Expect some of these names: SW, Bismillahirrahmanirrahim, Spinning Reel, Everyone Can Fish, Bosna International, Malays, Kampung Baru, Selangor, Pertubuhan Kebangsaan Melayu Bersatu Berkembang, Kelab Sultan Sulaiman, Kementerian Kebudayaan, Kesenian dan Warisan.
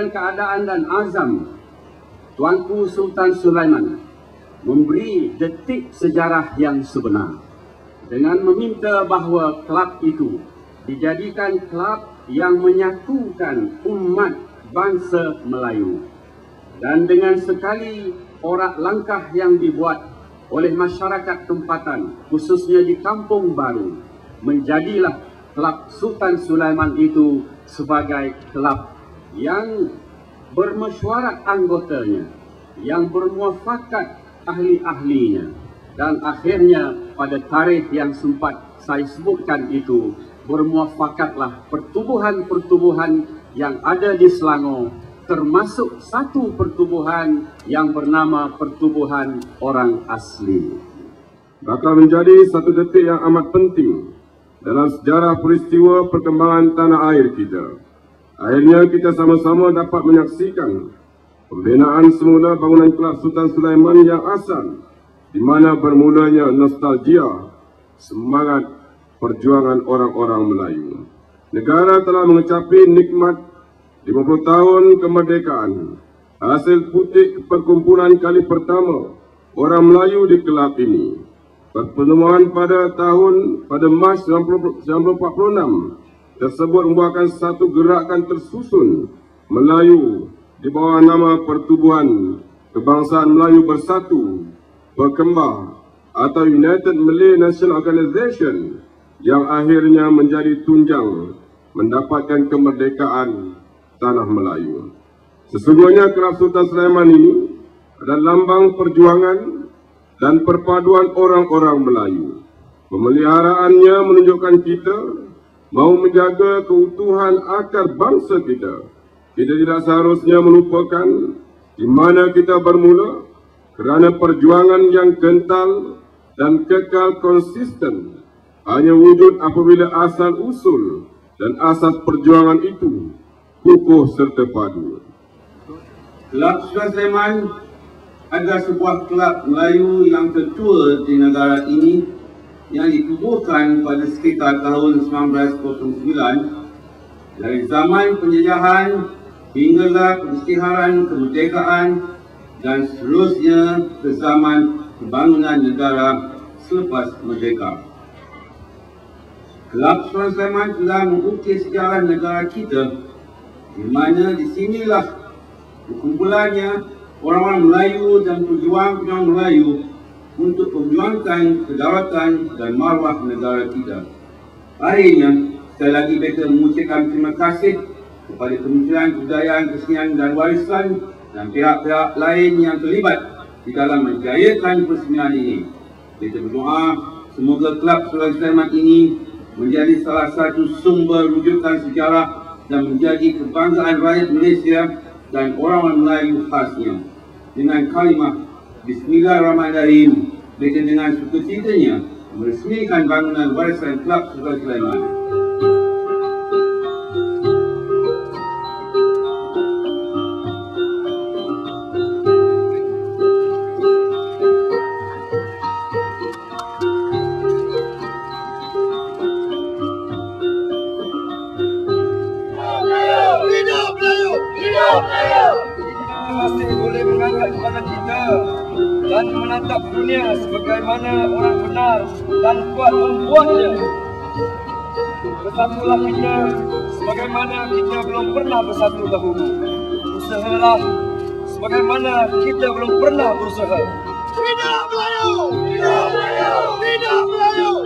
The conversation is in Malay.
dengan keadaan dan azam Tuanku Sultan Sulaiman memberi detik sejarah yang sebenar dengan meminta bahawa klub itu dijadikan klub yang menyatukan umat bangsa Melayu. Dan dengan sekali orak langkah yang dibuat oleh masyarakat tempatan, khususnya di Kampung Baru, menjadilah klub Sultan Sulaiman itu sebagai klub yang bermesyuarat anggotanya, yang bermuafakat ahli-ahlinya, dan akhirnya pada tarikh yang sempat saya sebutkan itu, bermuafakatlah pertubuhan-pertubuhan yang ada di Selangor, termasuk satu pertubuhan yang bernama Pertubuhan Orang Asli. Bakal menjadi satu detik yang amat penting dalam sejarah peristiwa perkembangan tanah air kita. Akhirnya kita sama-sama dapat menyaksikan pembinaan semula bangunan Kelab Sultan Sulaiman yang asal, di mana bermulanya nostalgia semangat perjuangan orang-orang Melayu. Negara telah mengecapi nikmat 50 tahun kemerdekaan, hasil putih perkumpulan kali pertama orang Melayu di kelab ini. Pertemuan pada Mac 1946 tersebut membuahkan satu gerakan tersusun Melayu di bawah nama Pertubuhan Kebangsaan Melayu Bersatu Berkembang atau United Malay National Organisation, yang akhirnya menjadi tunjang mendapatkan kemerdekaan tanah Melayu. Sesungguhnya Kelab Sultan Sulaiman ini adalah lambang perjuangan dan perpaduan orang-orang Melayu. Pemeliharaannya menunjukkan kita mau menjaga keutuhan akar bangsa kita. Kita tidak seharusnya melupakan di mana kita bermula, kerana perjuangan yang kental dan kekal konsisten hanya wujud apabila asal-usul dan asas perjuangan itu kukuh serta padu. Kelab Sultan Sulaiman adalah sebuah kelab Melayu yang tertua di negara ini, yang ditubuhkan pada sekitar tahun 1909. Dari zaman penjajahan hinggalah peristiharan kemerdekaan dan seterusnya ke zaman pembangunan negara selepas merdeka. Kelab Sultan Sulaiman telah mengukir sejarah negara kita, di mana di sinilah kumpulannya orang-orang Melayu dan pejuang-pejuang Melayu untuk memperjuangkan kedaulatan dan maruah negara kita. Akhirnya, sekali lagi kita mengucapkan terima kasih kepada Kementerian Kebudayaan, Kesenian dan Warisan dan pihak-pihak lain yang terlibat di dalam menjayakan persemian ini. Kita berdoa semoga Kelab Sultan Sulaiman ini menjadi salah satu sumber rujukan sejarah dan menjadi kebanggaan rakyat Malaysia dan orang-orang Melayu khasnya. Dengan kalimah Bismillahirrahmanirrahim, mereka dengan sukacitanya meresmikan bangunan warisan Kelab Sultan Sulaiman. Masih boleh mengangkat tangan kita dan menatap dunia sebagaimana orang benar dan kuat membuatnya. Bersatulah kita sebagaimana kita belum pernah bersatu dahulu. Usahalah sebagaimana kita belum pernah berusaha. Hidup Melayu! Hidup Melayu! Hidup Melayu!